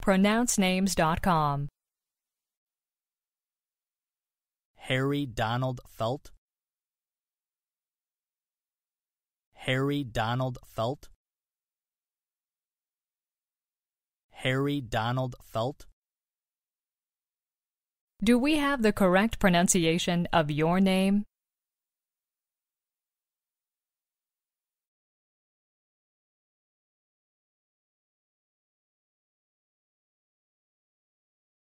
PronounceNames.com. Harry Donald Felt. Harry Donald Felt. Harry Donald Felt. Do we have the correct pronunciation of your name?